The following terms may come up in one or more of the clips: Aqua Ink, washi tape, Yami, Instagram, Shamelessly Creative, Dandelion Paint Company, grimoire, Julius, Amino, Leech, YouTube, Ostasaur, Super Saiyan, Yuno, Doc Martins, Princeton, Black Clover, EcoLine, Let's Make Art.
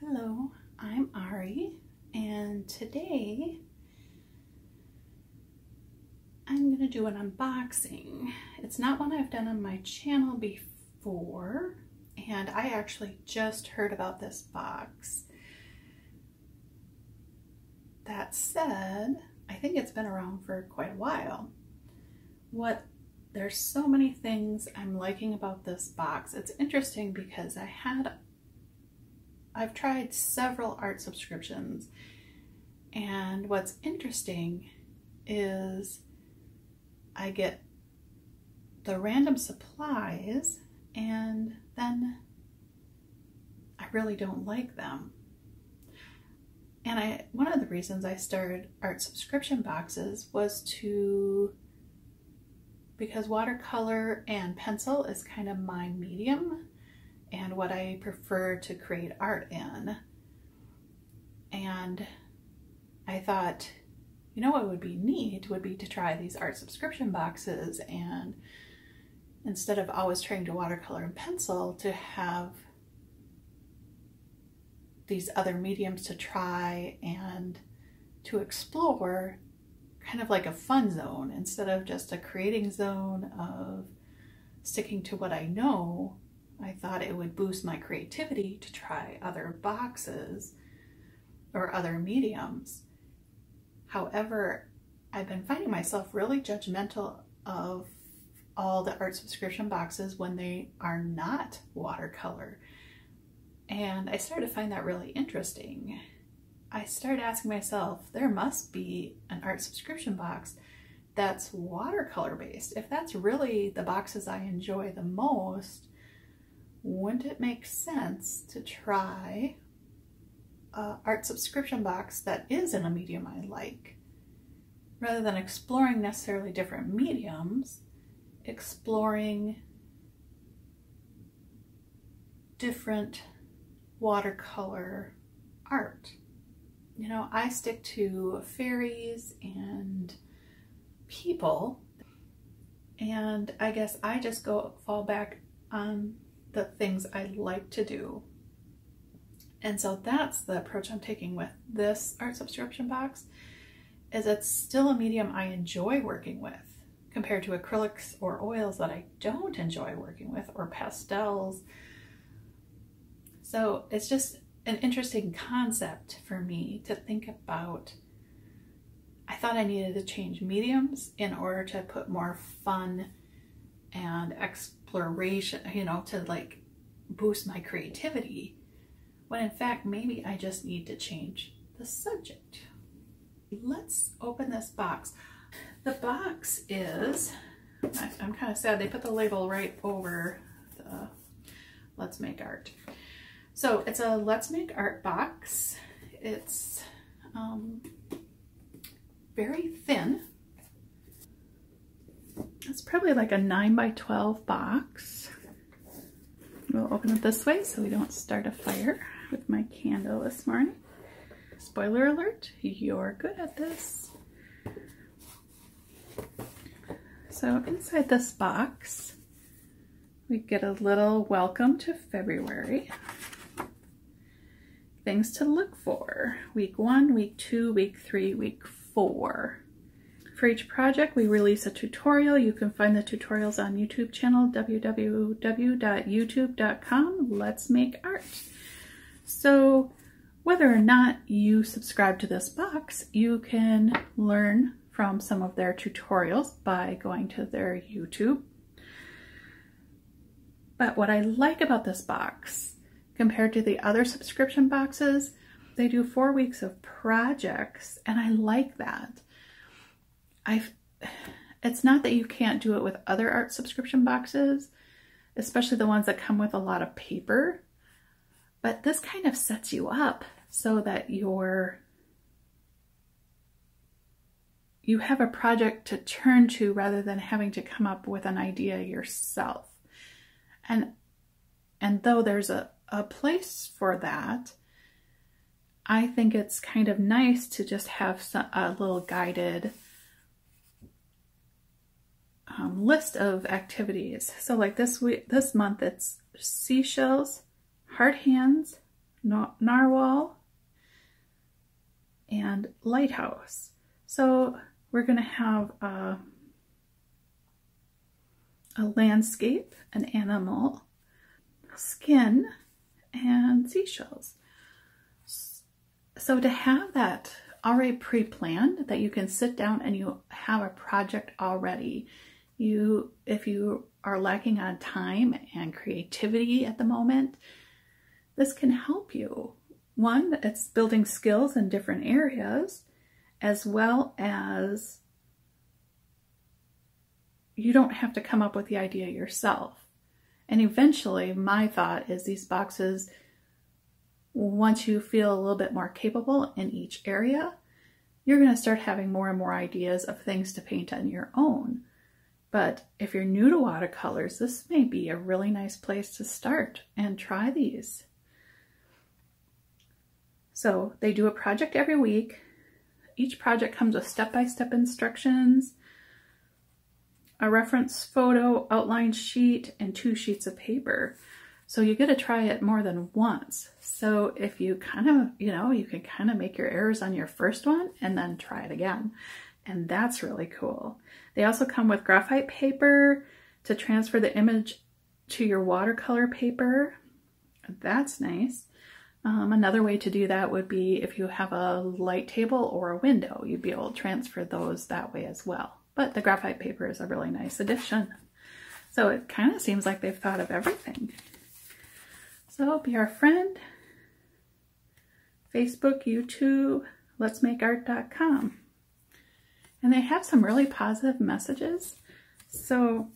Hello, I'm Ari, and today I'm gonna do an unboxing. It's not one I've done on my channel before, and I actually just heard about this box. That said, I think it's been around for quite a while. There's so many things I'm liking about this box. It's interesting because I've tried several art subscriptions, and what's interesting is I get the random supplies and then I really don't like them. And one of the reasons I started art subscription boxes was because watercolor and pencil is kind of my medium and what I prefer to create art in. And I thought, you know what would be neat would be to try these art subscription boxes, and instead of always trying to watercolor and pencil, to have these other mediums to try and to explore, kind of like a fun zone instead of just a creating zone of sticking to what I know. I thought it would boost my creativity to try other boxes or other mediums. However, I've been finding myself really judgmental of all the art subscription boxes when they are not watercolor. And I started to find that really interesting. I started asking myself, there must be an art subscription box that's watercolor based. If that's really the boxes I enjoy the most, wouldn't it make sense to try an art subscription box that is in a medium I like? Rather than exploring necessarily different mediums, exploring different watercolor art. You know, I stick to fairies and people, and I guess I just fall back on the things I like to do. And so that's the approach I'm taking with this art subscription box, is it's still a medium I enjoy working with compared to acrylics or oils that I don't enjoy working with, or pastels. So it's just an interesting concept for me to think about. I thought I needed to change mediums in order to put more fun and exploration, you know, to like boost my creativity, when in fact, maybe I just need to change the subject. Let's open this box. The box is, I'm kind of sad they put the label right over the Let's Make Art. So it's a Let's Make Art box. It's very thin. It's probably like a 9 by 12 box. We'll open it this way so we don't start a fire with my candle this morning. Spoiler alert, you're good at this. So inside this box, we get a little welcome to February. Things to look for. Week 1, week 2, week 3, week 4. For each project, we release a tutorial. You can find the tutorials on YouTube channel, www.youtube.com/Let's Make Art. So whether or not you subscribe to this box, you can learn from some of their tutorials by going to their YouTube. But what I like about this box compared to the other subscription boxes, they do 4 weeks of projects, and I like that. It's not that you can't do it with other art subscription boxes, especially the ones that come with a lot of paper, but this kind of sets you up so that you have a project to turn to rather than having to come up with an idea yourself. And though there's a place for that, I think it's kind of nice to just have a little guided list of activities. So like this month, it's seashells, Hard Hands, Narwhal, and Lighthouse. So we're going to have a landscape, an animal, skin, and seashells. So to have that already pre-planned, that you can sit down and you have a project already, if you are lacking on time and creativity at the moment, this can help you. One, it's building skills in different areas, as well as you don't have to come up with the idea yourself. And eventually, my thought is these boxes, once you feel a little bit more capable in each area, you're going to start having more and more ideas of things to paint on your own. But if you're new to watercolors, this may be a really nice place to start and try these. So they do a project every week. Each project comes with step-by-step instructions, a reference photo, outline sheet, and 2 sheets of paper. So you get to try it more than once. So if you kind of, you can kind of make your errors on your first one and then try it again. And that's really cool. They also come with graphite paper to transfer the image to your watercolor paper. That's nice. Another way to do that would be if you have a light table or a window, you'd be able to transfer those that way as well. But the graphite paper is a really nice addition. So it kind of seems like they've thought of everything. So be our friend. Facebook, YouTube, letsmakeart.com. And they have some really positive messages. So,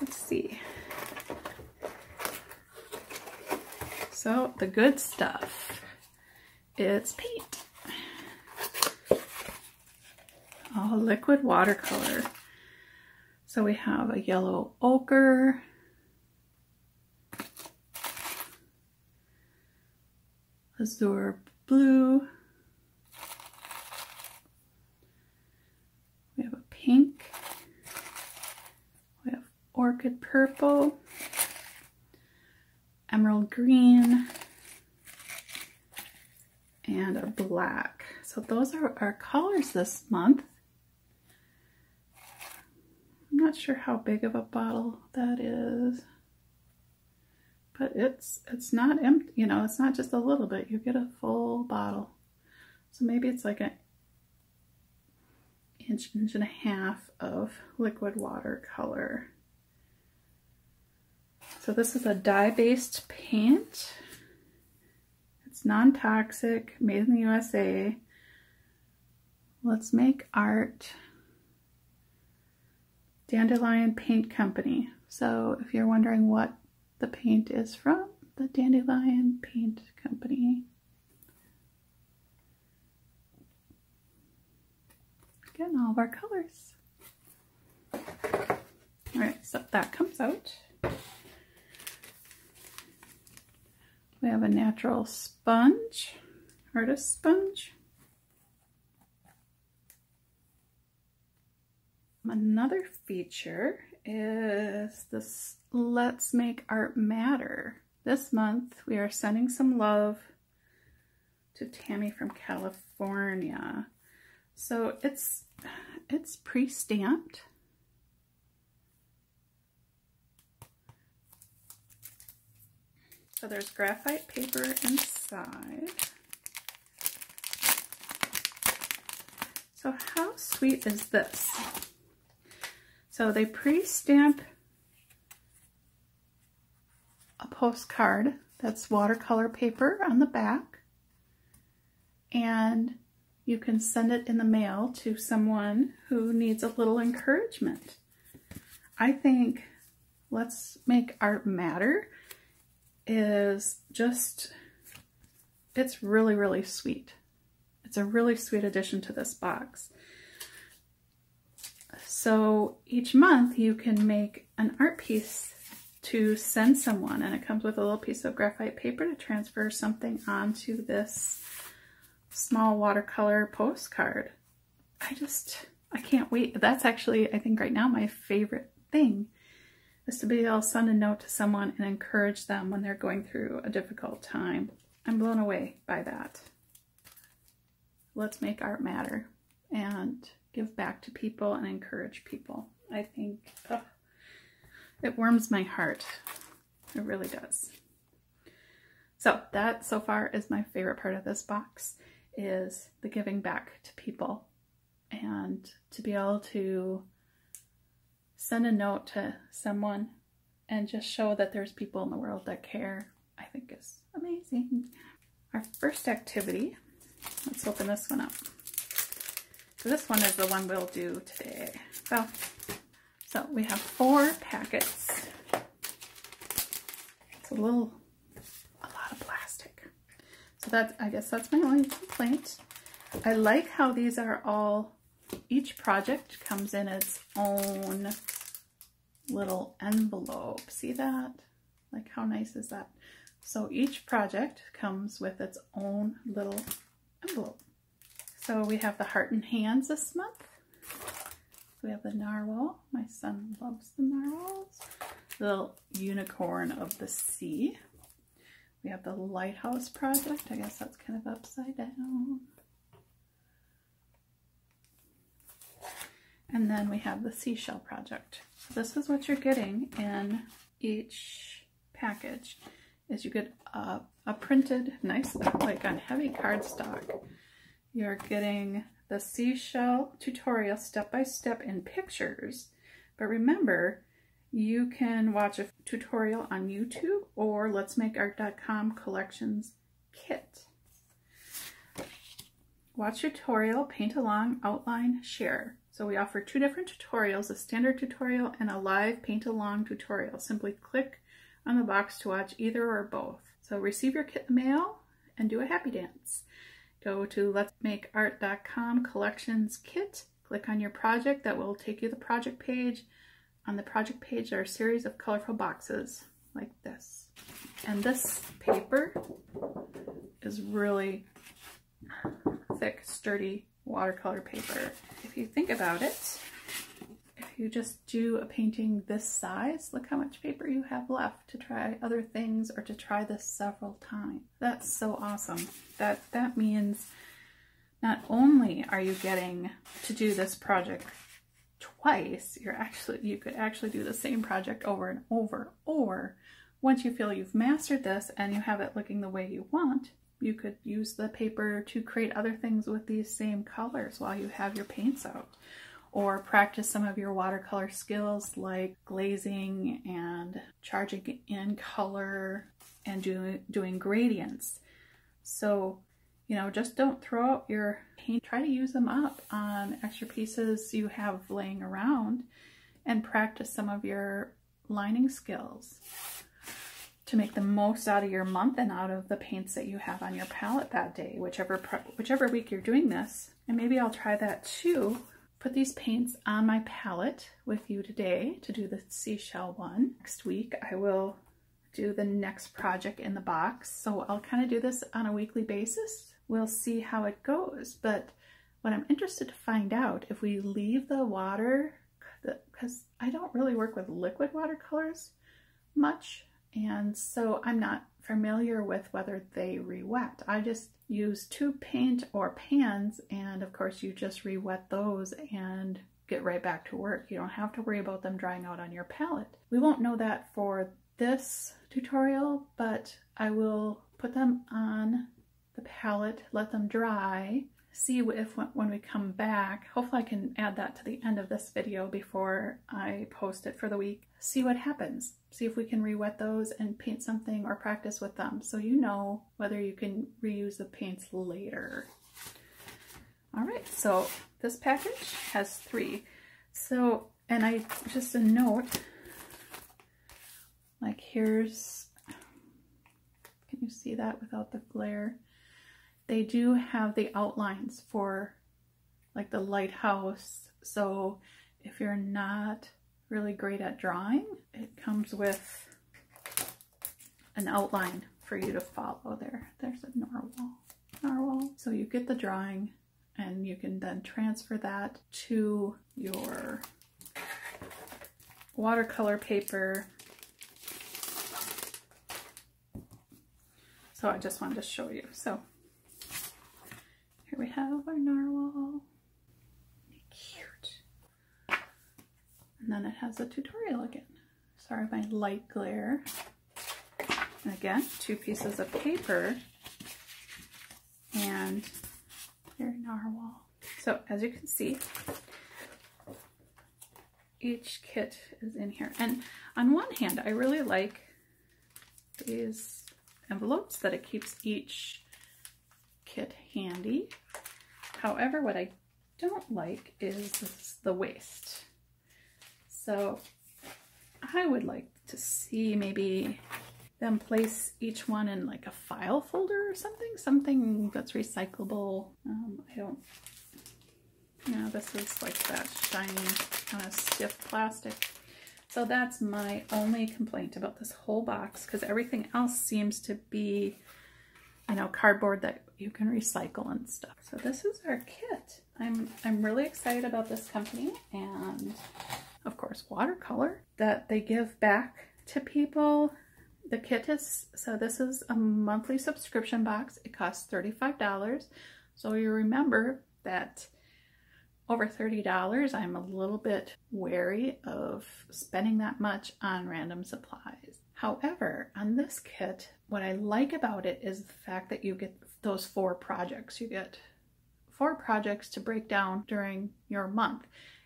let's see. So the good stuff, it's paint. Oh, liquid watercolor. So we have a yellow ochre, azure blue, we have a pink, we have orchid purple, emerald green, and a black. So those are our colors this month. I'm not sure how big of a bottle that is, but it's not empty, it's not just a little bit, you get a full bottle. So maybe it's like an inch, inch and a half of liquid watercolor. So this is a dye-based paint. It's non-toxic, made in the USA. Let's Make Art. Dandelion Paint Company. So if you're wondering what the paint is from, the Dandelion Paint Company. Again, all of our colors. All right, so that comes out. We have a natural sponge, artist sponge. Another feature is this Let's Make Art Matter. This month we are sending some love to Tammy from California. So it's pre-stamped. So there's graphite paper inside. So how sweet is this? So they pre-stamp a postcard that's watercolor paper on the back, and you can send it in the mail to someone who needs a little encouragement. I think Let's Make Art Matter is just, it's really, really sweet. It's a really sweet addition to this box. So each month you can make an art piece to send someone, and it comes with a little piece of graphite paper to transfer something onto this small watercolor postcard. I can't wait. That's actually, I think right now, my favorite thing This would be I'll send a note to someone and encourage them when they're going through a difficult time. I'm blown away by that. Let's make art matter and give back to people and encourage people. I think it warms my heart. It really does. So that so far is my favorite part of this box, is the giving back to people and to be able to send a note to someone and just show that there's people in the world that care, I think is amazing. Our first activity, let's open this one up. So this one is the one we'll do today. So we have 4 packets. It's a lot of plastic. So that, I guess that's my only complaint. I like how these are all, each project comes in its own little envelope. See that? Like, how nice is that? So each project comes with its own little envelope. So we have the heart and hands this month. We have the narwhal. My son loves the narwhals. The little unicorn of the sea. We have the lighthouse project. I guess that's kind of upside down. And then we have the seashell project. So this is what you're getting in each package, is you get a printed, nice, like on heavy cardstock. You're getting the seashell tutorial step-by-step in pictures. But remember, you can watch a tutorial on YouTube or letsmakeart.com collections kit. Watch tutorial, paint along, outline, share. So we offer 2 different tutorials, a standard tutorial and a live paint along tutorial. Simply click on the box to watch either or both. So receive your kit in the mail and do a happy dance. Go to letsmakeart.com collections kit, click on your project, that will take you to the project page. On the project page are a series of colorful boxes like this. And this paper is really thick, sturdy watercolor paper. If you think about it, if you just do a painting this size, look how much paper you have left to try other things or to try this several times. That's so awesome. That means not only are you getting to do this project twice, you could actually do the same project over and over, or once you feel you've mastered this and you have it looking the way you want, you could use the paper to create other things with these same colors while you have your paints out, or practice some of your watercolor skills like glazing and charging in color and doing gradients. So, you know, just don't throw out your paint. Try to use them up on extra pieces you have laying around and practice some of your lining skills to make the most out of your month and out of the paints that you have on your palette that day, whichever week you're doing this. And maybe I'll try that too. Put these paints on my palette with you today to do the seashell one. Next week I will do the next project in the box. So I'll kind of do this on a weekly basis. We'll see how it goes. But what I'm interested to find out, if we leave the water, because I don't really work with liquid watercolors much, and so I'm not familiar with whether they re-wet. I just use tube paint or pans, and of course you just re-wet those and get right back to work. You don't have to worry about them drying out on your palette. We won't know that for this tutorial, but I will put them on the palette, let them dry, see if when we come back, hopefully I can add that to the end of this video before I post it for the week, see what happens, see if we can re-wet those and paint something or practice with them, so you know whether you can reuse the paints later. All right, so this package has 3. So, and I, just a note, like here's, can you see that without the glare? They do have the outlines for like the lighthouse. So if you're not really great at drawing, it comes with an outline for you to follow there. There's a narwhal. So you get the drawing and you can then transfer that to your watercolor paper. So I just wanted to show you. So here we have our narwhal. Cute. And then it has a tutorial again. Sorry, my light glare. And again, two pieces of paper and your narwhal. So as you can see, each kit is in here. And on one hand, I really like these envelopes that it keeps each kit handy. However, what I don't like is the waste. So I would like to see maybe them place each one in like a file folder or something, something that's recyclable. I don't, no, this is like that shiny kind of stiff plastic. So that's my only complaint about this whole box, because everything else seems to be, you know, cardboard that you can recycle and stuff. So this is our kit. I'm really excited about this company, and of course watercolor that they give back to people. The kit is, so this is a monthly subscription box. It costs $35. So you remember that over $30, I'm a little bit wary of spending that much on random supplies. However, on this kit, what I like about it is the fact that you get those 4 projects. You get 4 projects to break down during your month.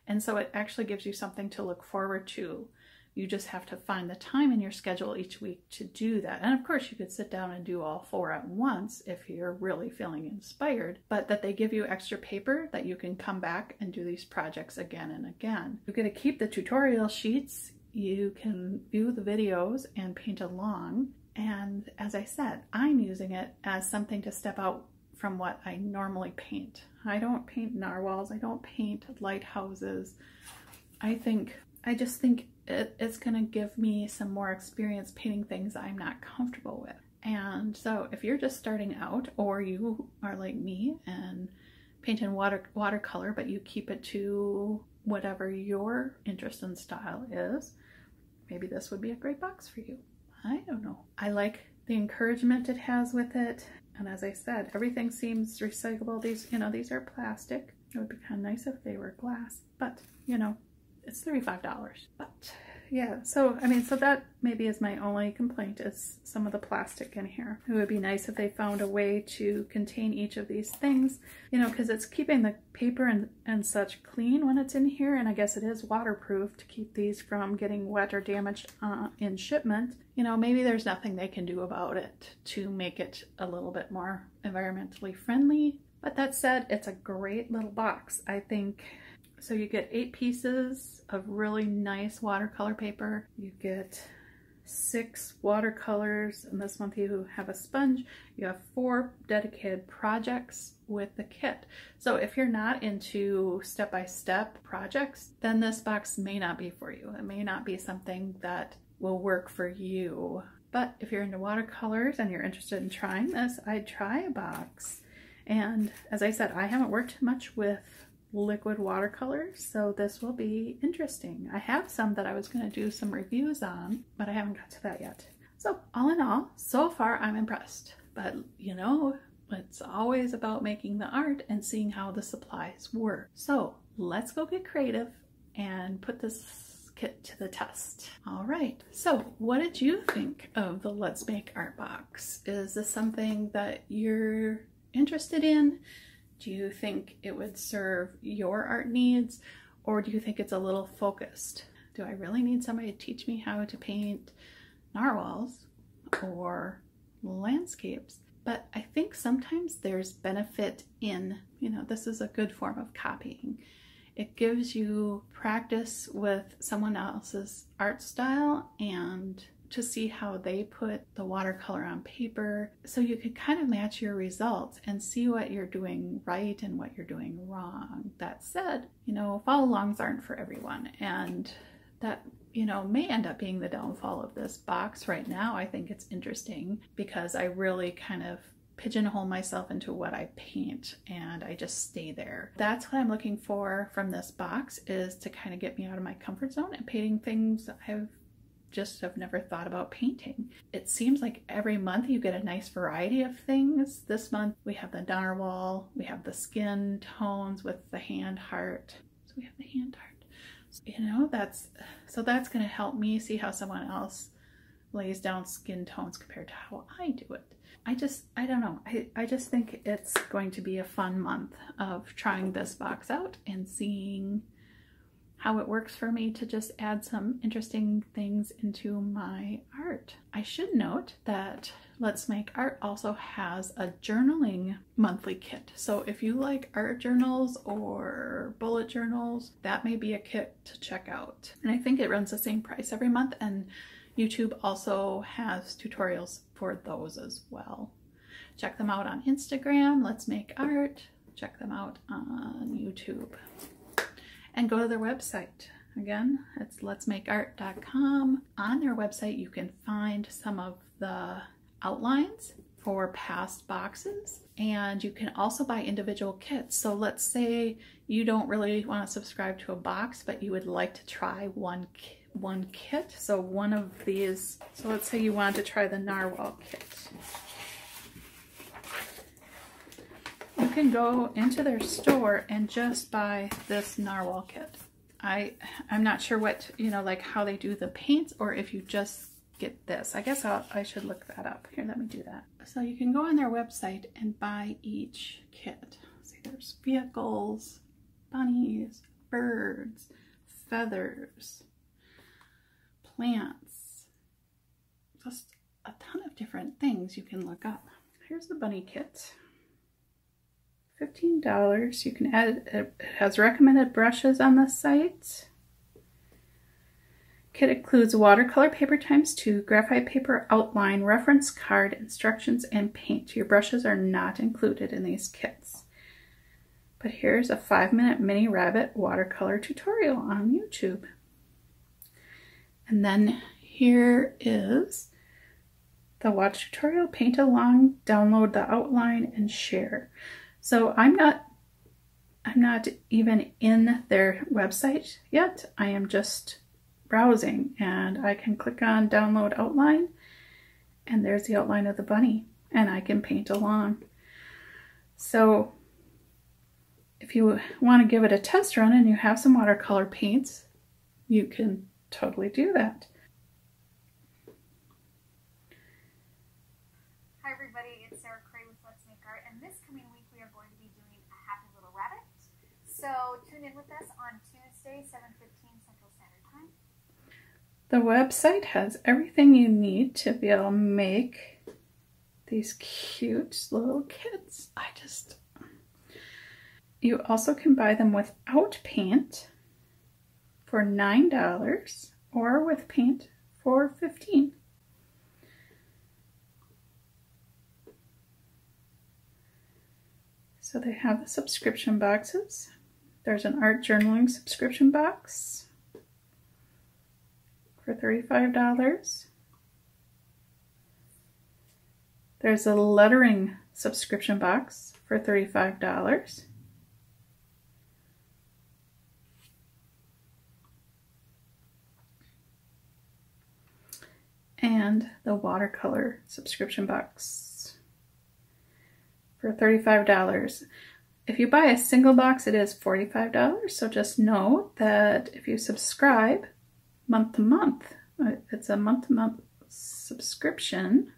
And so it actually gives you something to look forward to. You just have to find the time in your schedule each week to do that. And of course you could sit down and do all 4 at once if you're really feeling inspired, but that they give you extra paper that you can come back and do these projects again and again. You get to keep the tutorial sheets. You can view the videos and paint along. And as I said, I'm using it as something to step out from what I normally paint. I don't paint narwhals. I don't paint lighthouses. I just think it's going to give me some more experience painting things I'm not comfortable with. And so if you're just starting out, or you are like me and paint in watercolor, but you keep it to whatever your interest and style is, maybe this would be a great box for you. I don't know. I like the encouragement it has with it. And as I said, everything seems recyclable. These, you know, these are plastic. It would be kind of nice if they were glass, but you know, it's $35, but yeah. So, I mean, so that maybe is my only complaint, is some of the plastic in here. It would be nice if they found a way to contain each of these things, you know, because it's keeping the paper and such clean when it's in here. And I guess it is waterproof to keep these from getting wet or damaged in shipment. You know, maybe there's nothing they can do about it to make it a little bit more environmentally friendly. But that said, it's a great little box, I think. So you get 8 pieces of really nice watercolor paper. You get 6 watercolors, and this month you have a sponge. You have 4 dedicated projects with the kit. So if you're not into step-by-step projects, then this box may not be for you. It may not be something that will work for you. But if you're into watercolors and you're interested in trying this, I'd try a box. And as I said, I haven't worked much with liquid watercolors, so this will be interesting. I have some that I was going to do some reviews on, but I haven't got to that yet. So all in all, so far I'm impressed, but you know, it's always about making the art and seeing how the supplies work. So let's go get creative and put this kit to the test. All right, so what did you think of the Let's Make Art box? Is this something that you're interested in? Do you think it would serve your art needs, or do you think it's a little focused? Do I really need somebody to teach me how to paint narwhals or landscapes? But I think sometimes there's benefit in, you know, this is a good form of copying. It gives you practice with someone else's art style and to see how they put the watercolor on paper, so you could kind of match your results and see what you're doing right and what you're doing wrong. That said, you know, follow-alongs aren't for everyone, and that, you know, may end up being the downfall of this box. Right now I think it's interesting because I really kind of pigeonhole myself into what I paint and I just stay there. That's what I'm looking for from this box, is to kind of get me out of my comfort zone and painting things I've just have never thought about painting. It seems like every month you get a nice variety of things. This month we have the donor wall, we have the skin tones with the hand heart. So we have the hand heart. So, you know, that's going to help me see how someone else lays down skin tones compared to how I do it. I don't know. I just think it's going to be a fun month of trying this box out and seeing how it works for me to just add some interesting things into my art. I should note that Let's Make Art also has a journaling monthly kit. So if you like art journals or bullet journals, that may be a kit to check out. And I think it runs the same price every month, and YouTube also has tutorials for those as well. Check them out on Instagram, Let's Make Art. Check them out on YouTube. And go to their website. Again, it's letsmakeart.com. On their website, you can find some of the outlines for past boxes, and you can also buy individual kits. So let's say you don't really want to subscribe to a box, but you would like to try one kit. So one of these, so let's say you want to try the narwhal kit. You can go into their store and just buy this narwhal kit. I'm not sure what, you know, like how they do the paints, or if you just get this. I guess I should look that up. Here, let me do that. So you can go on their website and buy each kit. See, there's vehicles, bunnies, birds, feathers, plants, just a ton of different things you can look up. Here's the bunny kit. $15. You can add, it has recommended brushes on the site. Kit includes watercolor paper ×2, graphite paper, outline, reference card, instructions, and paint. Your brushes are not included in these kits. But here's a 5-minute mini rabbit watercolor tutorial on YouTube. And then here is the watch tutorial, paint along, download the outline, and share. So I'm not even in their website yet. I am just browsing, and I can click on download outline, and there's the outline of the bunny, and I can paint along. So if you want to give it a test run and you have some watercolor paints, you can totally do that. So tune in with us on Tuesday, 7:15 Central Standard Time. The website has everything you need to be able to make these cute little kits. You also can buy them without paint for $9 or with paint for $15. So they have the subscription boxes. There's an art journaling subscription box for $35. There's a lettering subscription box for $35. And the watercolor subscription box for $35. If you buy a single box, it is $45, so just know that if you subscribe month to month, it's a month-to-month subscription,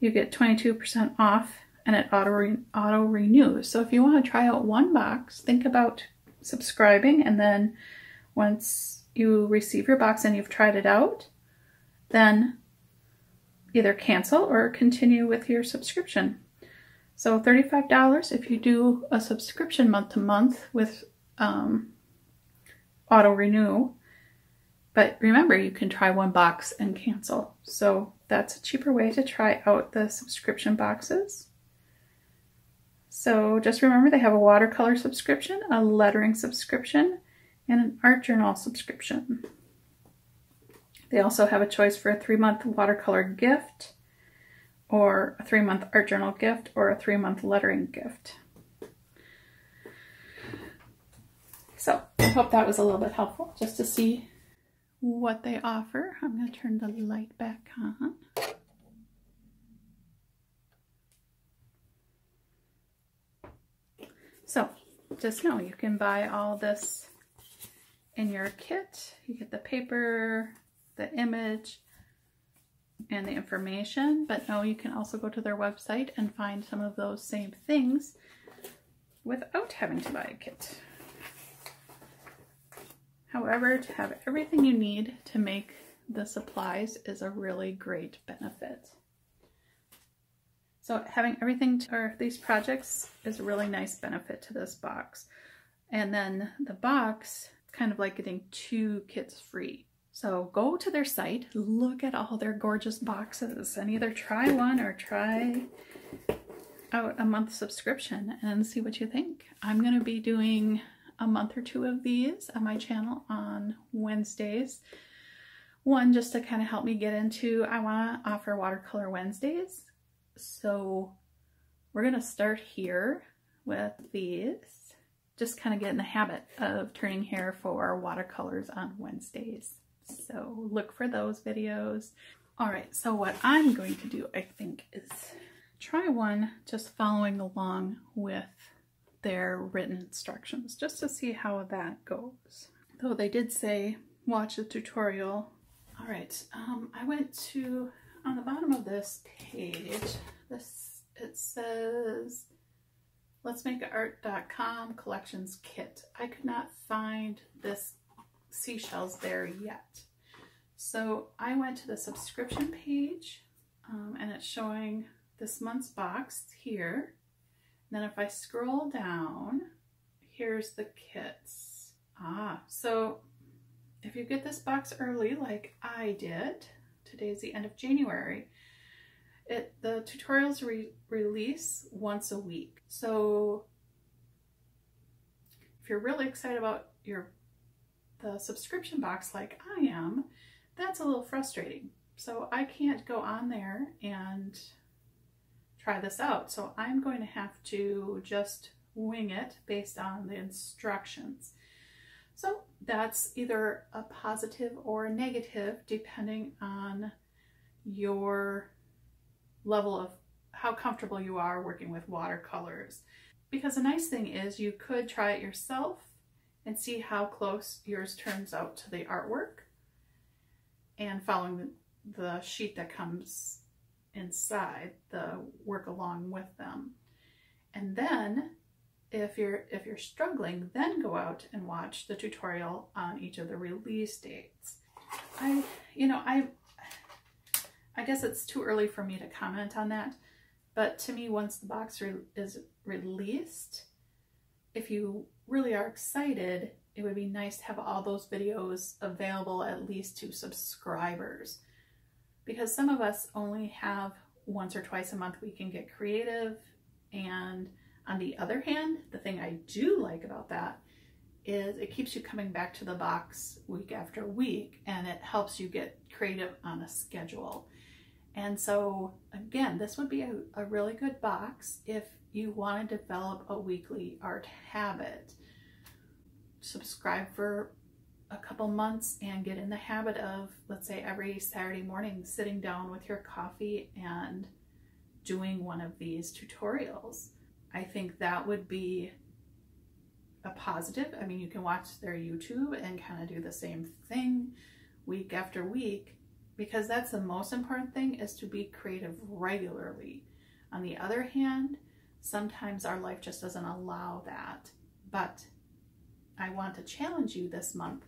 you get 22% off, and it auto-renews. So if you want to try out one box, think about subscribing, and then once you receive your box and you've tried it out, then either cancel or continue with your subscription. So $35 if you do a subscription month to month with auto renew. But remember, you can try one box and cancel. So that's a cheaper way to try out the subscription boxes. So just remember, they have a watercolor subscription, a lettering subscription, and an art journal subscription. They also have a choice for a 3-month watercolor gift, or a 3-month art journal gift, or a 3-month lettering gift. So I hope that was a little bit helpful just to see what they offer. I'm going to turn the light back on. So just know you can buy all this in your kit. You get the paper, the image, and the information, but no, you can also go to their website and find some of those same things without having to buy a kit. However, to have everything you need to make the supplies is a really great benefit. So having everything or these projects is a really nice benefit to this box. And then the box, kind of like getting 2 kits free. So go to their site, look at all their gorgeous boxes, and either try one or try out a month subscription and see what you think. I'm going to be doing a month or 2 of these on my channel on Wednesdays. One just to kind of help me get into, I want to offer watercolor Wednesdays. So we're going to start here with these, just kind of get in the habit of turning here for watercolors on Wednesdays. So look for those videos. All right, so what I'm going to do, I think, is try one just following along with their written instructions just to see how that goes. Though they did say watch the tutorial. All right, I went to, on the bottom of this page, it says letsmakeart.com collections kit. I could not find this seashells there yet. So I went to the subscription page and it's showing this month's box here. And then if I scroll down, here's the kits. Ah, so if you get this box early like I did, today's the end of January, the tutorials release once a week. So if you're really excited about the subscription box like I am, that's a little frustrating. So I can't go on there and try this out. So I'm going to have to just wing it based on the instructions. So that's either a positive or a negative depending on your level of how comfortable you are working with watercolors. Because the nice thing is you could try it yourself and see how close yours turns out to the artwork and following the sheet that comes inside the work along with them. And then if you're struggling, then go out and watch the tutorial on each of the release dates. I guess it's too early for me to comment on that, but to me, once the box is released, if you really are excited, it would be nice to have all those videos available at least to subscribers, because some of us only have once or twice a month we can get creative. And on the other hand, the thing I do like about that is it keeps you coming back to the box week after week, and it helps you get creative on a schedule. And so again, this would be a really good box if you want to develop a weekly art habit. Subscribe for a couple months and get in the habit of, let's say, every Saturday morning sitting down with your coffee and doing one of these tutorials. I think that would be a positive. I mean, you can watch their YouTube and kind of do the same thing week after week, because that's the most important thing, is to be creative regularly. On the other hand, sometimes our life just doesn't allow that, but I want to challenge you this month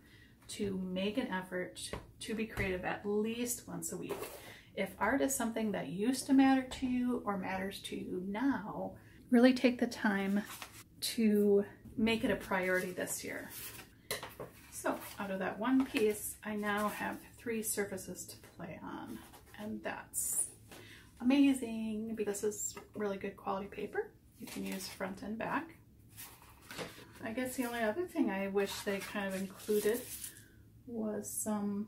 to make an effort to be creative at least once a week. If art is something that used to matter to you or matters to you now, really take the time to make it a priority this year. So out of that one piece, I now have 3 surfaces to play on, and that's amazing because this is really good quality paper. You can use front and back. I guess the only other thing I wish they kind of included was some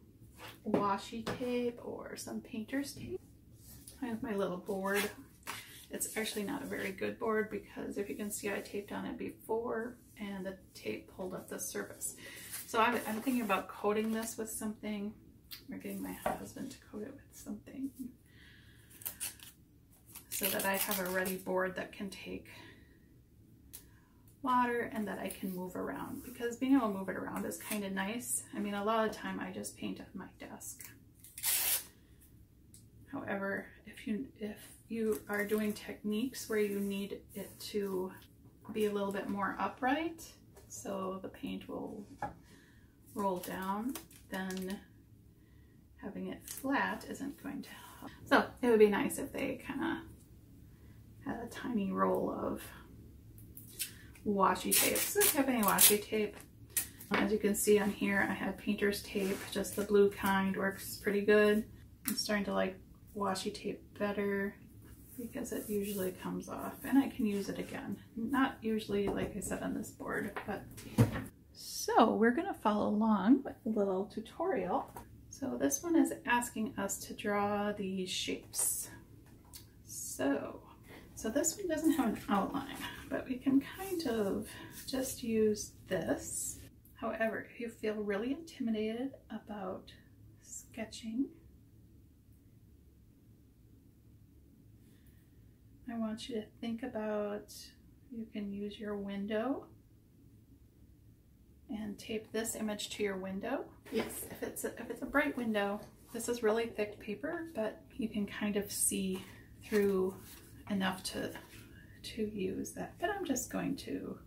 washi tape or some painter's tape. I have my little board. It's actually not a very good board because if you can see, I taped on it before and the tape pulled up the surface. So I'm thinking about coating this with something, or getting my husband to coat it with something, so that I have a ready board that can take water and that I can move around, because being able to move it around is kind of nice. I mean, a lot of the time I just paint on my desk. However, if you are doing techniques where you need it to be a little bit more upright, so the paint will roll down, then having it flat isn't going to help. So it would be nice if they kind of had a tiny roll of washi tape. So I don't have any washi tape. As you can see on here, I have painter's tape, just the blue kind, works pretty good. I'm starting to like washi tape better because it usually comes off and I can use it again. Not usually, like I said, on this board, but. So we're gonna follow along with a little tutorial. So this one is asking us to draw these shapes. So this one doesn't have an outline, but we can kind of just use this. However, if you feel really intimidated about sketching, I want you to think about, you can use your window and tape this image to your window. Yes, if it's a bright window, this is really thick paper, but you can kind of see through enough to use that. But I'm just going to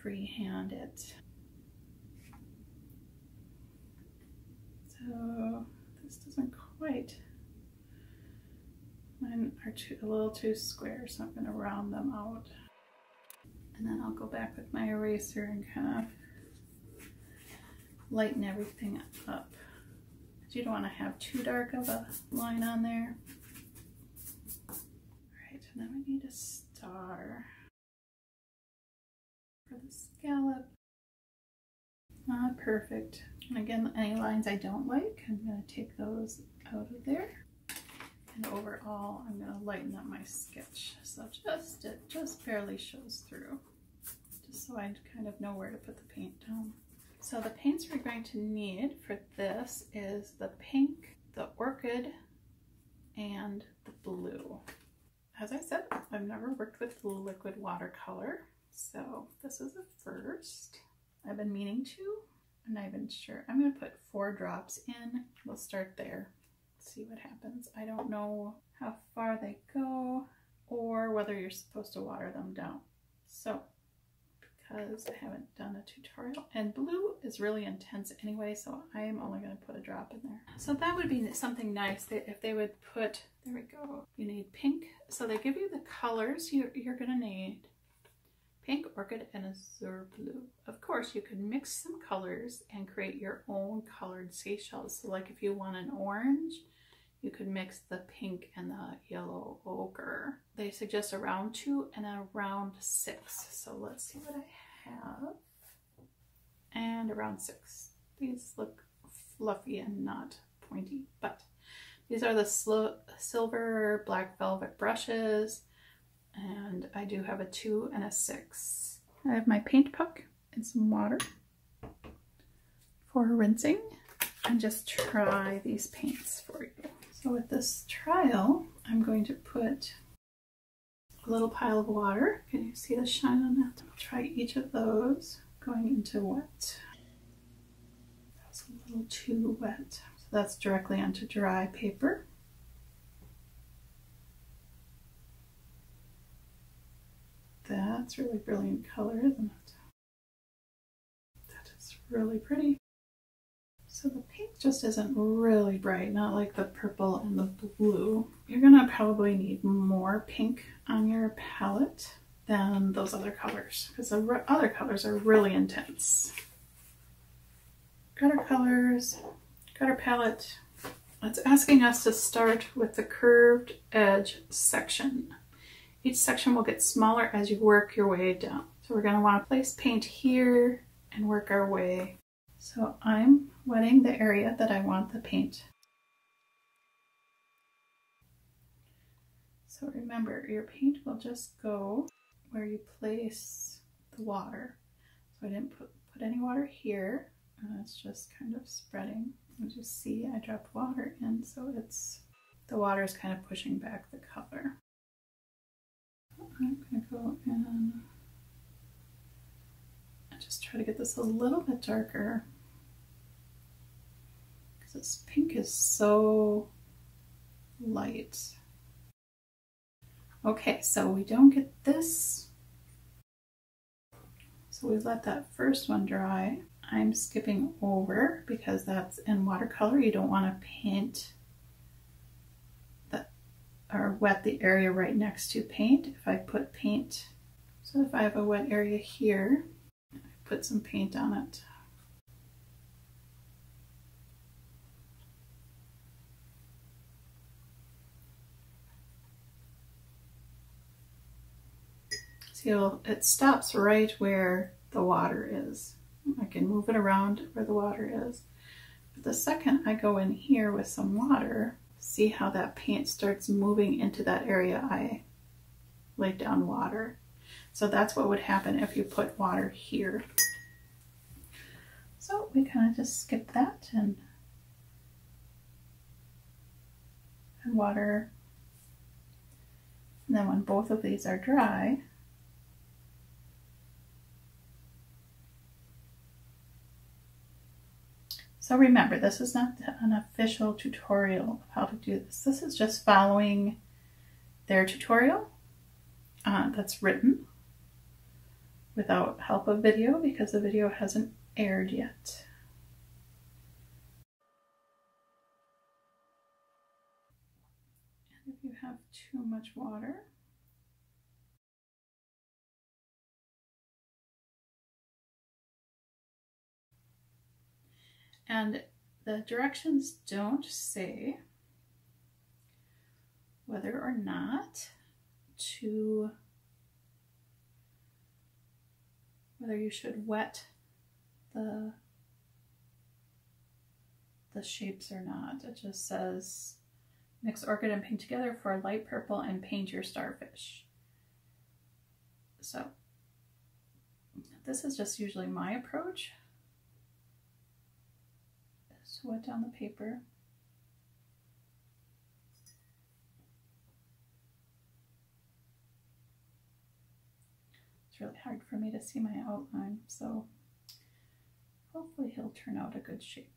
freehand it. So this doesn't quite. Mine are a little too square, so I'm going to round them out. And then I'll go back with my eraser and kind of lighten everything up. You don't want to have too dark of a line on there. All right, and then we need a star for the scallop. Not perfect. And again, any lines I don't like, I'm going to take those out of there. And overall, I'm going to lighten up my sketch, so it just barely shows through, just so I kind of know where to put the paint down. So the paints we're going to need for this is the pink, the orchid, and the blue. As I said, I've never worked with liquid watercolor, so this is a first. I've been meaning to, I'm not even sure. I'm going to put 4 drops in. We'll start there. See what happens. I don't know how far they go or whether you're supposed to water them down. So, because I haven't done a tutorial, and blue is really intense anyway, so I am only going to put a drop in there. So that would be something nice that if they would put, there we go. You need pink. So they give you the colors you're going to need. Pink, orchid, and azure blue. Of course, you could mix some colors and create your own colored seashells. So like if you want an orange, you could mix the pink and the yellow ochre. They suggest a round 2 and a round 6. So let's see what I have. And a round 6. These look fluffy and not pointy, but these are the silver black velvet brushes. And I do have a 2 and a 6. I have my paint puck and some water for rinsing, and just try these paints for you. So with this trial, I'm going to put a little pile of water. Can you see the shine on that? I'll try each of those going into wet. That's a little too wet. So that's directly onto dry paper. That's really brilliant color, isn't it? That is really pretty. So the pink just isn't really bright, not like the purple and the blue. You're gonna probably need more pink on your palette than those other colors, because the other colors are really intense. Got our colors, got our palette. It's asking us to start with the curved edge section. Each section will get smaller as you work your way down. So we're going to want to place paint here and work our way So I'm wetting the area that I want the paint. So remember, your paint will just go where you place the water. So I didn't put any water here, it's just kind of spreading. As you see, I dropped water in, so the water is kind of pushing back the color. I'm gonna go in and just try to get this a little bit darker, because this pink is so light. Okay, so we don't get this. So we let that first one dry. I'm skipping over because that's in watercolor. You don't want to paint that or wet the area right next to paint. If I put paint, so if I have a wet area here, I put some paint on it. See, it stops right where the water is. I can move it around where the water is. But the second I go in here with some water, see how that paint starts moving into that area I laid down water. So that's what would happen if you put water here. So we kind of just skip that and water. And then when both of these are dry, so remember, this is not an official tutorial of how to do this. This is just following their tutorial that's written without help of video, because the video hasn't aired yet. And if you have too much water, and the directions don't say whether or not to, whether you should wet the shapes or not. It just says mix orchid and pink together for a light purple and paint your starfish. So this is just usually my approach. So wet down the paper. It's really hard for me to see my outline, so hopefully he'll turn out a good shape.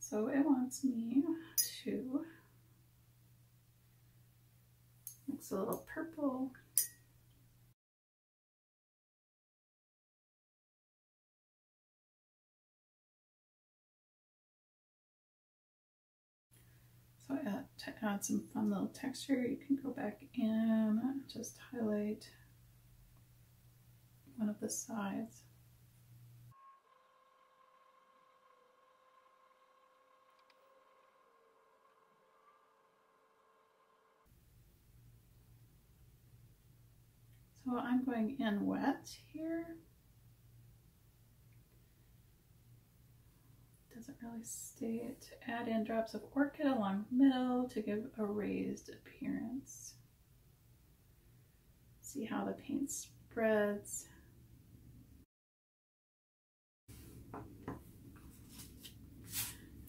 So it wants me to mix a little purple. So to add some fun little texture, you can go back in and just highlight one of the sides. So I'm going in wet here. Doesn't really state. Add in drops of orchid along the middle to give a raised appearance. See how the paint spreads. And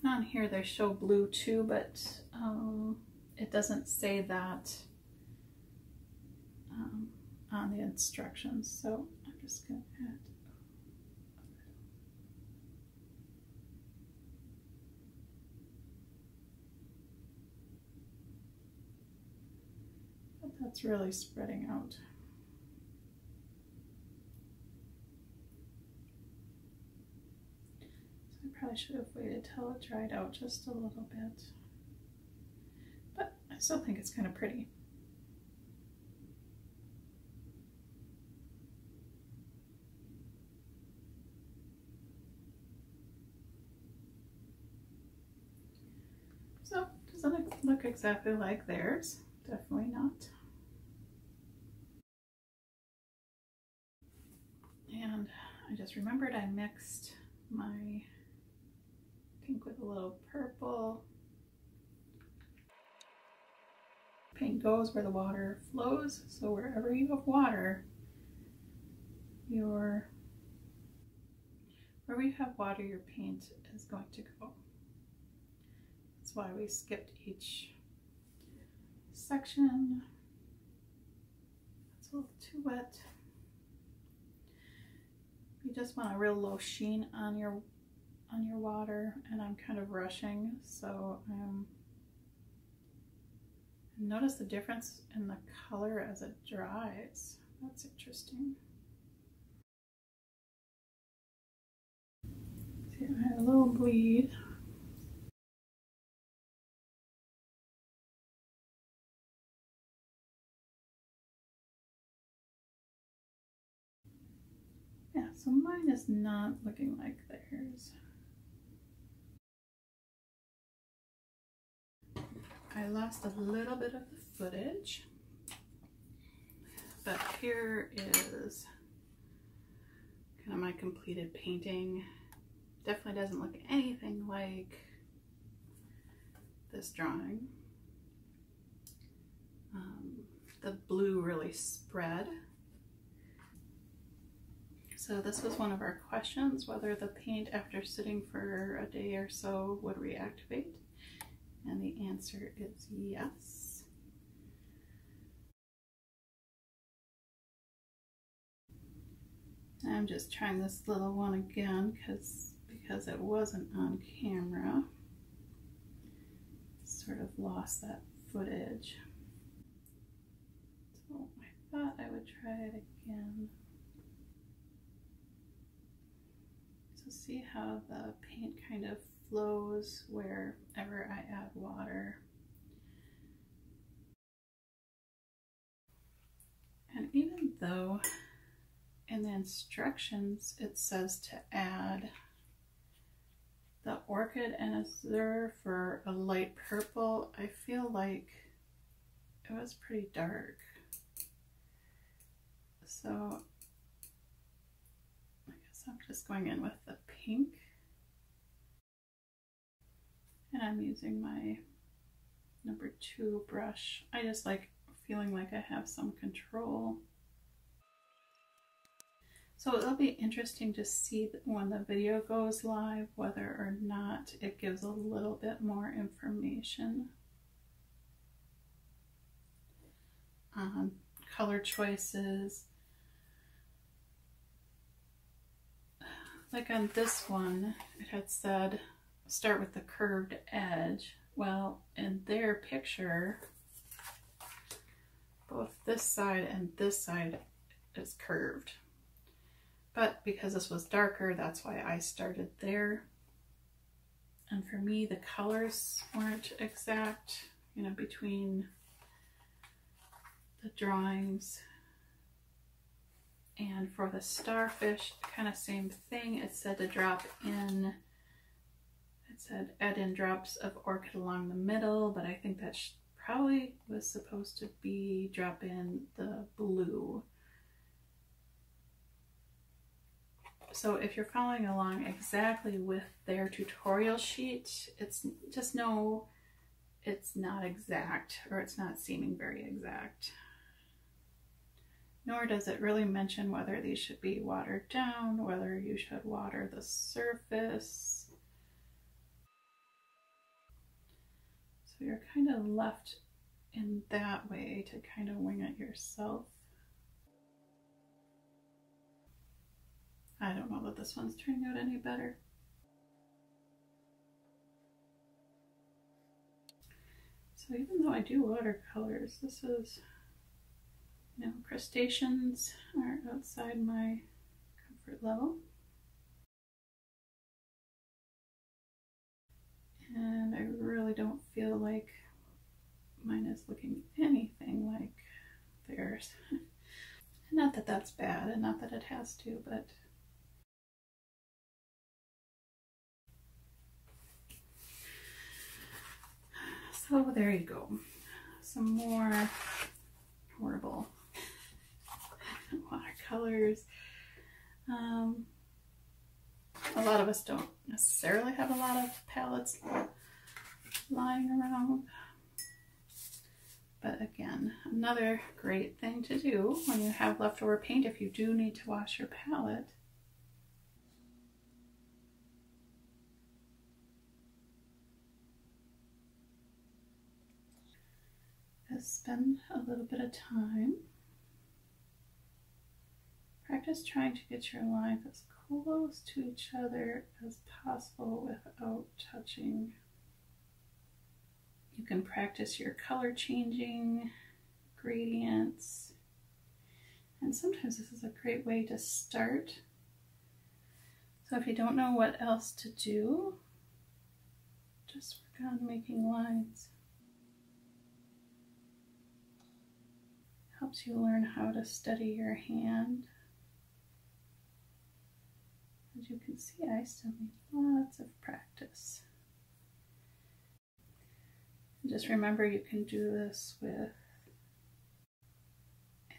on here they show blue too, but it doesn't say that on the instructions. So I'm just going to add. That's really spreading out. So I probably should have waited till it dried out just a little bit. But I still think it's kind of pretty. So it doesn't look exactly like theirs. Definitely not. I just remembered I mixed my pink with a little purple. Paint goes where the water flows, so wherever you have water, your paint is going to go. That's why we skipped each section. It's a little too wet. You just want a real low sheen on your water, and I'm kind of rushing, so notice the difference in the color as it dries. That's interesting. See, I had a little bleed. Yeah, so mine is not looking like theirs. I lost a little bit of the footage, but here is kind of my completed painting. Definitely doesn't look anything like this drawing. The blue really spread. So this was one of our questions, whether the paint after sitting for a day or so would reactivate. And the answer is yes. I'm just trying this little one again because it wasn't on camera. Sort of lost that footage. So I thought I would try it again. So see how the paint kind of flows wherever I add water. And even though in the instructions it says to add the orchid and azure for a light purple, I feel like it was pretty dark. So I guess I'm just going in with the pink. And I'm using my #2 brush. I just like feeling like I have some control. So it'll be interesting to see when the video goes live whether or not it gives a little bit more information on color choices. Like on this one, it had said start with the curved edge. Well, in their picture, both this side and this side is curved. But because this was darker, that's why I started there. And for me, the colors weren't exact, you know, between the drawings. And for the starfish, kind of same thing. It said to drop in. It said add in drops of orchid along the middle, but I think that probably was supposed to be drop in the blue. So if you're following along exactly with their tutorial sheet, it's just know it's not exact, or it's not seeming very exact. Nor does it really mention whether these should be watered down, whether you should water the surface. So you're kind of left in that way to kind of wing it yourself. I don't know that this one's turning out any better. So even though I do watercolors, this is, you know, crustaceans are outside my comfort level. And I really don't feel like mine is looking anything like theirs. Not that that's bad, and not that it has to, but so there you go. Some more horrible watercolors. A lot of us don't necessarily have a lot of palettes lying around. But again, another great thing to do when you have leftover paint, if you do need to wash your palette, is spend a little bit of time. Practice trying to get your lines as close to each other as possible without touching. You can practice your color changing, gradients, and sometimes this is a great way to start. So if you don't know what else to do, just work on making lines. It helps you learn how to steady your hand. As you can see, I still need lots of practice. Just remember, you can do this with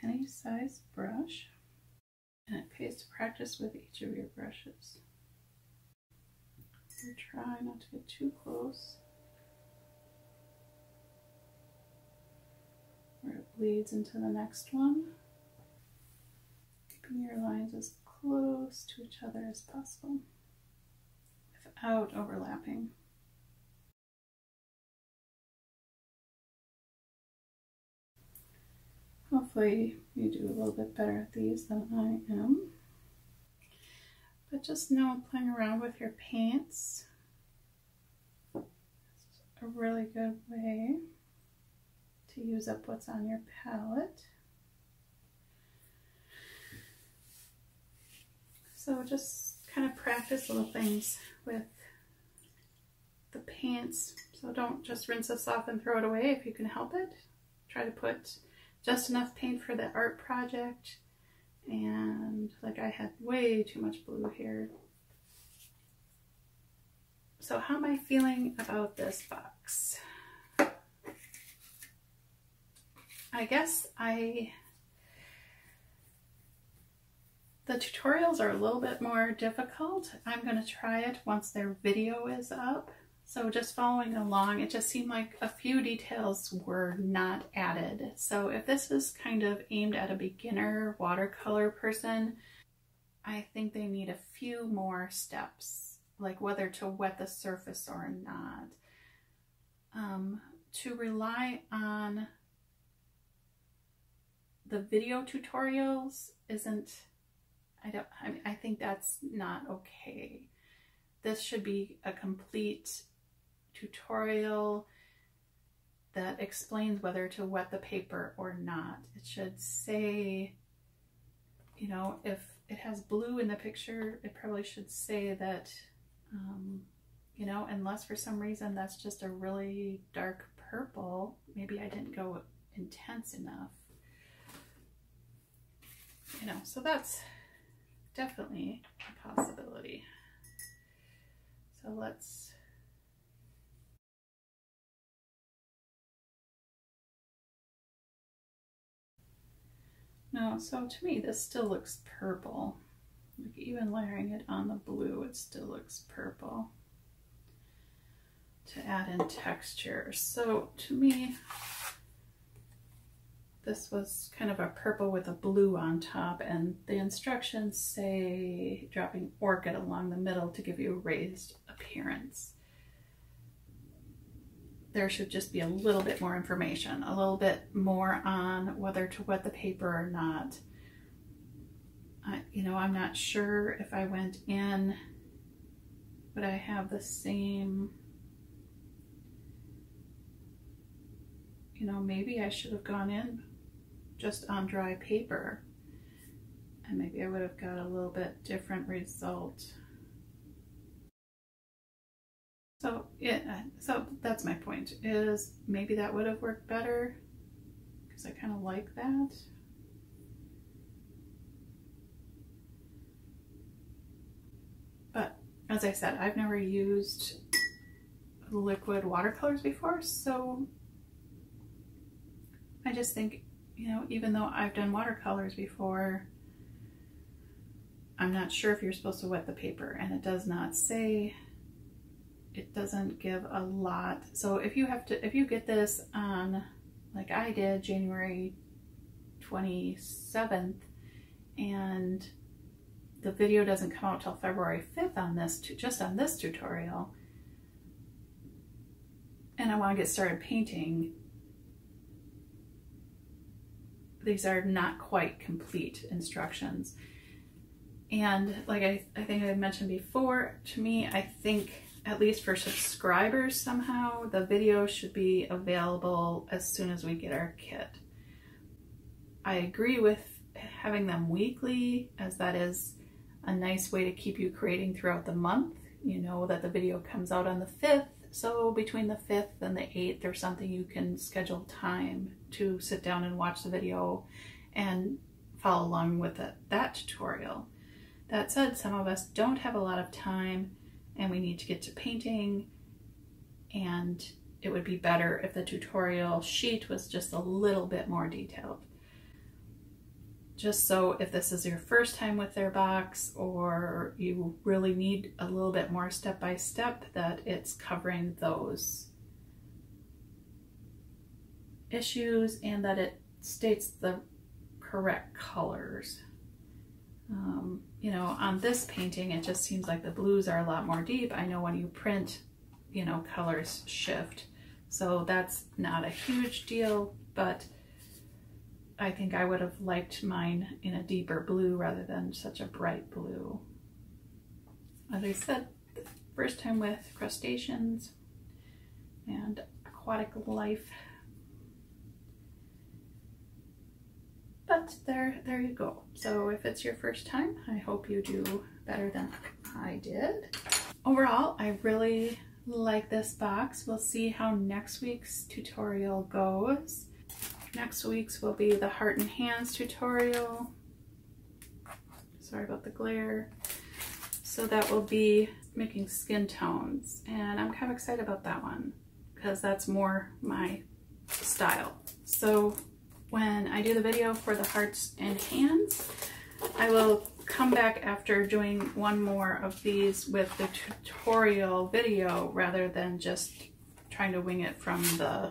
any size brush, and it pays to practice with each of your brushes. So try not to get too close where it bleeds into the next one, keeping your lines as close to each other as possible without overlapping. Hopefully you do a little bit better at these than I am. But just know playing around with your paints is a really good way to use up what's on your palette. So just kind of practice little things with the paints. So don't just rinse this off and throw it away if you can help it. Try to put just enough paint for the art project, and like I had way too much blue here. So how am I feeling about this box? I guess the tutorials are a little bit more difficult. I'm gonna try it once their video is up. So just following along, it just seemed like a few details were not added. So if this is kind of aimed at a beginner watercolor person, I think they need a few more steps, like whether to wet the surface or not. To rely on the video tutorials isn't, I think that's not okay. This should be a complete tutorial that explains whether to wet the paper or not. It should say, you know, if it has blue in the picture, it probably should say that, you know, unless for some reason that's just a really dark purple, maybe I didn't go intense enough. You know, so that's definitely a possibility. So let's no, so to me this still looks purple. Like even layering it on the blue, it still looks purple to add in texture. So to me this was kind of a purple with a blue on top, and the instructions say dropping orchid along the middle to give you a raised appearance. There should just be a little bit more information, a little bit more on whether to wet the paper or not. You know, I'm not sure if I went in, but I have the same, you know, maybe I should have gone in just on dry paper, and maybe I would have got a little bit different result. So yeah, so that's my point, is maybe that would have worked better, because I kind of like that. But as I said, I've never used liquid watercolors before, so I just think, you know, even though I've done watercolors before, I'm not sure if you're supposed to wet the paper, and it does not say, it doesn't give a lot. So if you have to, if you get this on, like I did, January 27th, and the video doesn't come out till February 5th on this, just on this tutorial, and I want to get started painting, these are not quite complete instructions. And like I think I mentioned before, to me, I think at least for subscribers somehow, the video should be available as soon as we get our kit. I agree with having them weekly, as that is a nice way to keep you creating throughout the month. You know that the video comes out on the 5th, so between the 5th and the 8th or something, you can schedule time to sit down and watch the video and follow along with that tutorial. That said, some of us don't have a lot of time and we need to get to painting, and it would be better if the tutorial sheet was just a little bit more detailed. Just so if this is your first time with their box, or you really need a little bit more step-by-step, that it's covering those issues and that it states the correct colors. You know, on this painting, it just seems like the blues are a lot more deep. I know when you print, you know, colors shift, so that's not a huge deal, but I think I would have liked mine in a deeper blue rather than such a bright blue. As I said, first time with crustaceans and aquatic life. But there you go. So if it's your first time, I hope you do better than I did. Overall, I really like this box. We'll see how next week's tutorial goes. Next week's will be the heart and hands tutorial. Sorry about the glare. So that will be making skin tones, and I'm kind of excited about that one because that's more my style. So when I do the video for the hearts and hands, I will come back after doing one more of these with the tutorial video rather than just trying to wing it from the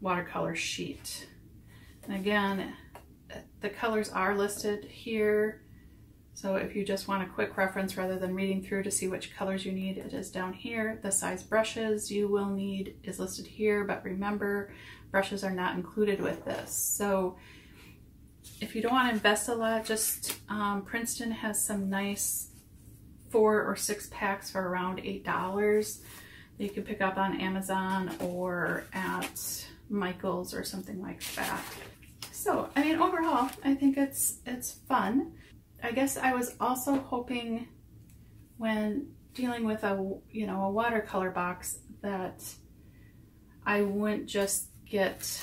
watercolor sheet. And again, the colors are listed here, so if you just want a quick reference rather than reading through to see which colors you need, it is down here. The size brushes you will need is listed here, but remember, brushes are not included with this. So if you don't want to invest a lot, just Princeton has some nice 4 or 6 packs for around $8. You can pick up on Amazon or at Michael's or something like that. So, I mean, overall, I think it's fun. I guess I was also hoping when dealing with a, you know, a watercolor box that I wouldn't just get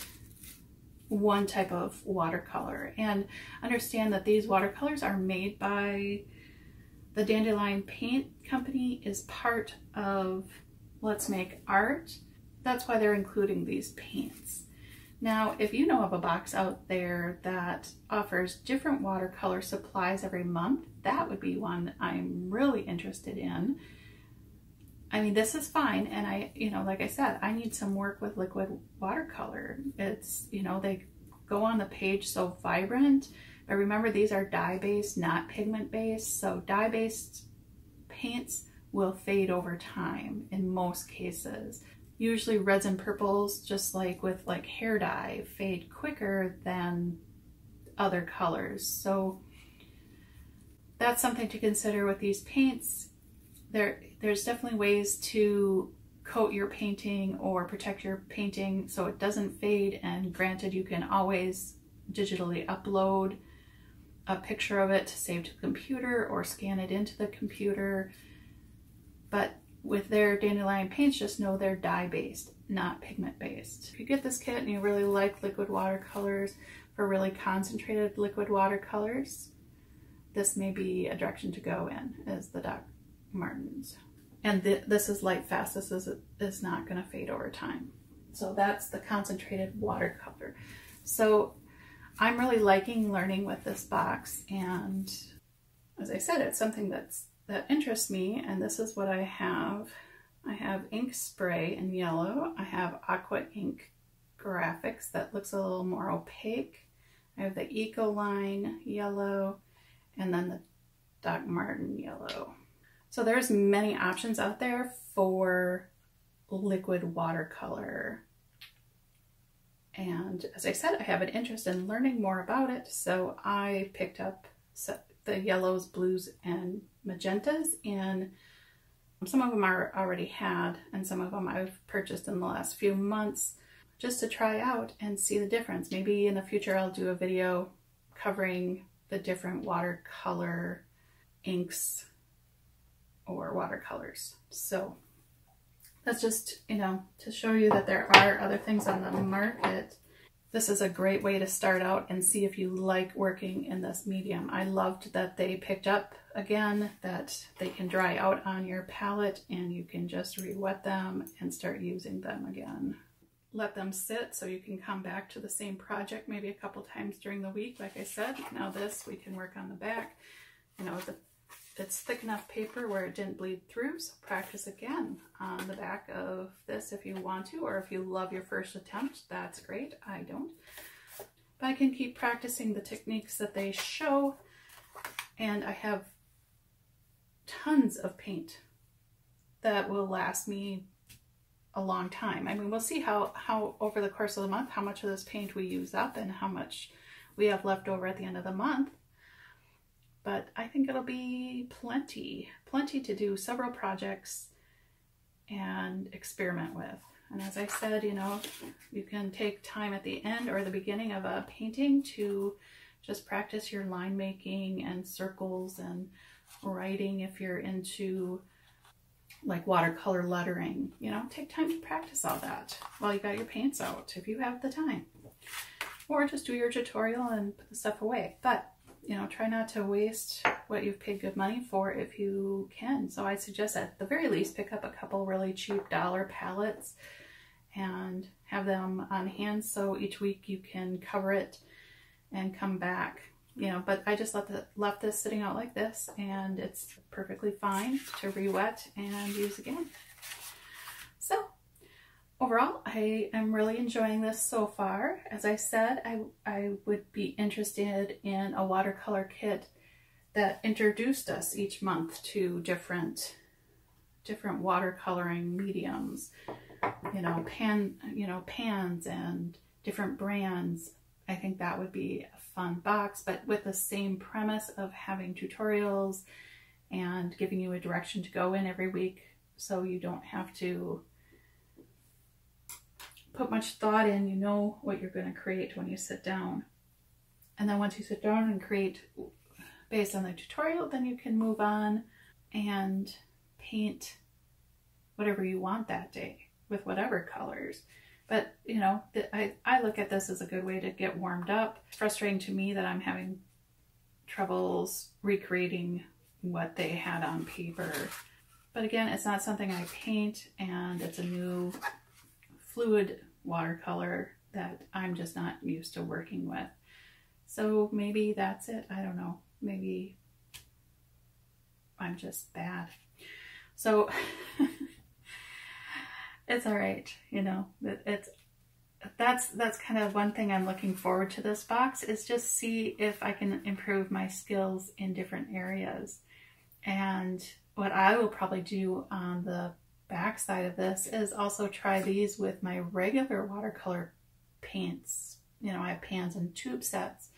one type of watercolor, and understand that these watercolors are made by the Dandelion Paint Company, is part of Let's Make Art. That's why they're including these paints. Now, if you know of a box out there that offers different watercolor supplies every month, that would be one I'm really interested in. I mean, this is fine, and I, you know, like I said, I need some work with liquid watercolor. It's, you know, they go on the page so vibrant, but remember these are dye-based, not pigment-based, so dye-based paints will fade over time in most cases. Usually reds and purples, just like with like hair dye, fade quicker than other colors. So that's something to consider with these paints. There's definitely ways to coat your painting or protect your painting so it doesn't fade, and granted, you can always digitally upload a picture of it to save to the computer or scan it into the computer. But with their Dandelion paints, just know they're dye-based, not pigment-based. If you get this kit and you really like liquid watercolors, for really concentrated liquid watercolors, this may be a direction to go in, is the Doc Martins. And this is light fast, this is not gonna fade over time. So that's the concentrated watercolor. So I'm really liking learning with this box, and as I said, it's something that interests me, and this is what I have. I have ink spray in yellow. I have Aqua Ink graphics that looks a little more opaque. I have the EcoLine yellow, and then the Doc Martin yellow. So there's many options out there for liquid watercolor. And as I said, I have an interest in learning more about it, so I picked up the yellows, blues, and magentas, and some of them I already had, and some of them I've purchased in the last few months just to try out and see the difference. Maybe in the future I'll do a video covering the different watercolor inks or watercolors. So that's just, you know, to show you that there are other things on the market. This is a great way to start out and see if you like working in this medium. I loved that they picked up again that they can dry out on your palette and you can just re-wet them and start using them again. Let them sit so you can come back to the same project maybe a couple times during the week, like I said. Now this, we can work on the back. You know, it's thick enough paper where it didn't bleed through, so practice again on the back of this if you want to, or if you love your first attempt, that's great. I don't. But I can keep practicing the techniques that they show, and I have tons of paint that will last me a long time. I mean, we'll see how over the course of the month, how much of this paint we use up and how much we have left over at the end of the month. But I think it'll be plenty to do several projects and experiment with. And as I said, you know, you can take time at the end or the beginning of a painting to just practice your line making and circles and writing if you're into like watercolor lettering. You know, take time to practice all that while you got your paints out, if you have the time. Or just do your tutorial and put the stuff away. But, you know, try not to waste what you've paid good money for if you can. So I suggest at the very least pick up a couple really cheap dollar palettes and have them on hand so each week you can cover it and come back. You know, but I just left this sitting out like this, and it's perfectly fine to re-wet and use again. So overall, I am really enjoying this so far. As I said, I would be interested in a watercolor kit that introduced us each month to different watercoloring mediums, you know, pans and different brands. I think that would be a fun box, but with the same premise of having tutorials and giving you a direction to go in every week, so you don't have to put much thought in. You know what you're going to create when you sit down, and then once you sit down and create based on the tutorial, then you can move on and paint whatever you want that day with whatever colors. But you know, I look at this as a good way to get warmed up. It's frustrating to me that I'm having troubles recreating what they had on paper, but again, it's not something I paint, and it's a new fluid watercolor that I'm just not used to working with. So maybe that's it. I don't know. Maybe I'm just bad. So it's all right. You know, that's kind of one thing I'm looking forward to this box, is just see if I can improve my skills in different areas. And what I will probably do on the back side of this is also try these with my regular watercolor paints. You know, I have pans and tube sets,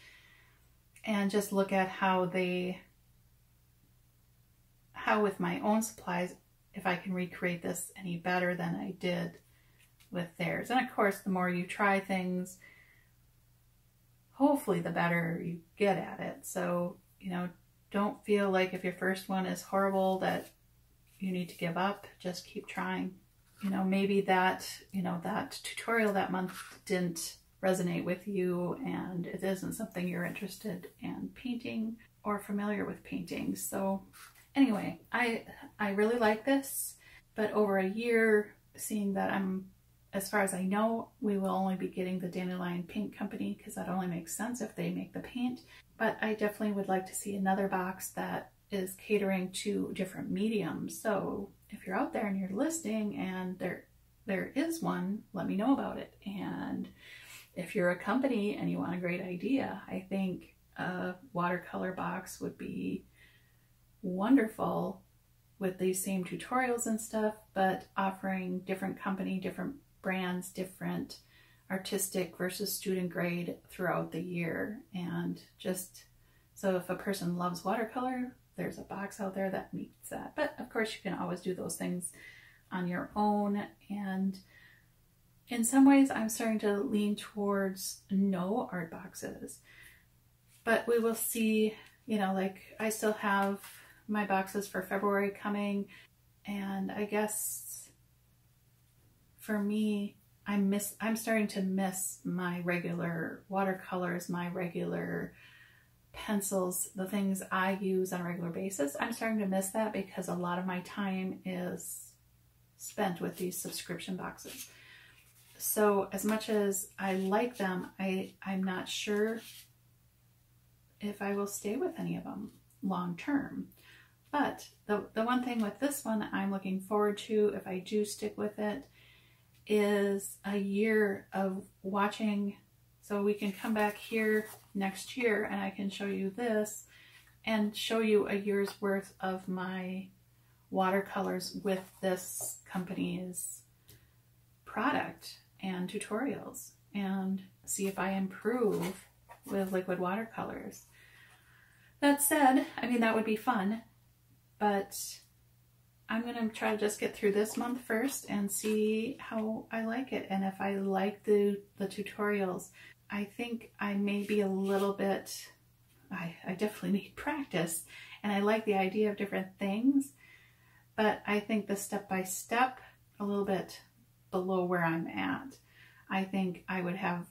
and just look at how with my own supplies, if I can recreate this any better than I did with theirs. And of course, the more you try things, hopefully the better you get at it. So, you know, don't feel like if your first one is horrible that you need to give up. Just keep trying. You know, maybe that tutorial that month didn't resonate with you, and it isn't something you're interested in painting or familiar with painting. So anyway, I really like this, but over a year, seeing that I'm, as far as I know, we will only be getting the Dandelion Paint Company, because that only makes sense if they make the paint. but I definitely would like to see another box that is catering to different mediums. So if you're out there and you're listening and there is one, let me know about it. And if you're a company and you want a great idea, I think a watercolor box would be wonderful with these same tutorials and stuff, but offering different company, different brands, different artistic versus student grade throughout the year. And just so if a person loves watercolor, there's a box out there that meets that. But of course, you can always do those things on your own. And in some ways, I'm starting to lean towards no art boxes, but we will see. You know, like I still have my boxes for February coming, and I guess for me, I'm starting to miss my regular watercolors, my regular pencils, the things I use on a regular basis. I'm starting to miss that because a lot of my time is spent with these subscription boxes. So as much as I like them, I'm not sure if I will stay with any of them long term. But the one thing with this one I'm looking forward to, if I do stick with it, is a year of watching. So we can come back here next year and I can show you this and show you a year's worth of my watercolors with this company's product and tutorials, and see if I improve with liquid watercolors. That said, I mean, that would be fun, but I'm gonna try to just get through this month first and see how I like it. And if I like the tutorials, I think I may be a little bit, I definitely need practice, and I like the idea of different things, but I think the step-by-step a little bit below where I'm at. I think I would have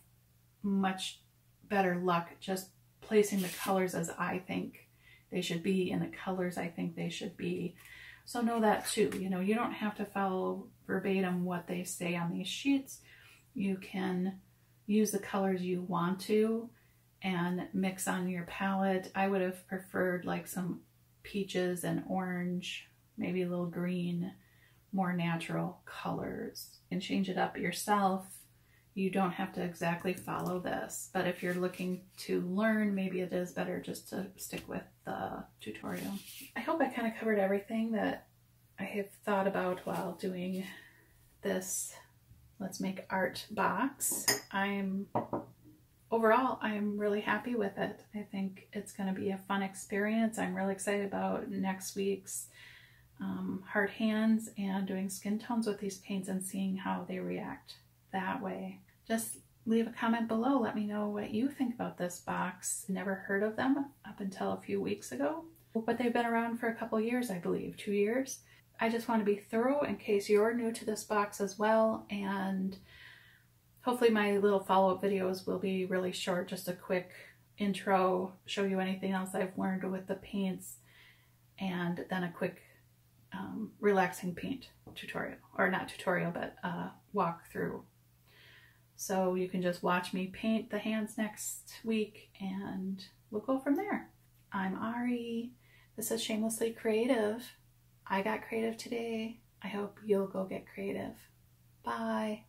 much better luck just placing the colors as I think they should be and the colors I think they should be. So know that too, you know, you don't have to follow verbatim what they say on these sheets. You can use the colors you want to and mix on your palette. I would have preferred like some peaches and orange, maybe a little green, more natural colors, and change it up yourself. You don't have to exactly follow this, but if you're looking to learn, maybe it is better just to stick with the tutorial. I hope I kind of covered everything that I have thought about while doing this Let's Make Art box. Overall, I'm really happy with it. I think it's going to be a fun experience. I'm really excited about next week's hard hands and doing skin tones with these paints and seeing how they react that way. Just leave a comment below. Let me know what you think about this box. Never heard of them up until a few weeks ago, but they've been around for a couple years, I believe, 2 years. I just want to be thorough in case you're new to this box as well, and hopefully my little follow-up videos will be really short, just a quick intro, show you anything else I've learned with the paints, and then a quick relaxing paint tutorial, or not tutorial, but walk through. So you can just watch me paint the hands next week and we'll go from there. I'm Ari. This is Shamelessly Creative. I got creative today. I hope you'll go get creative. Bye.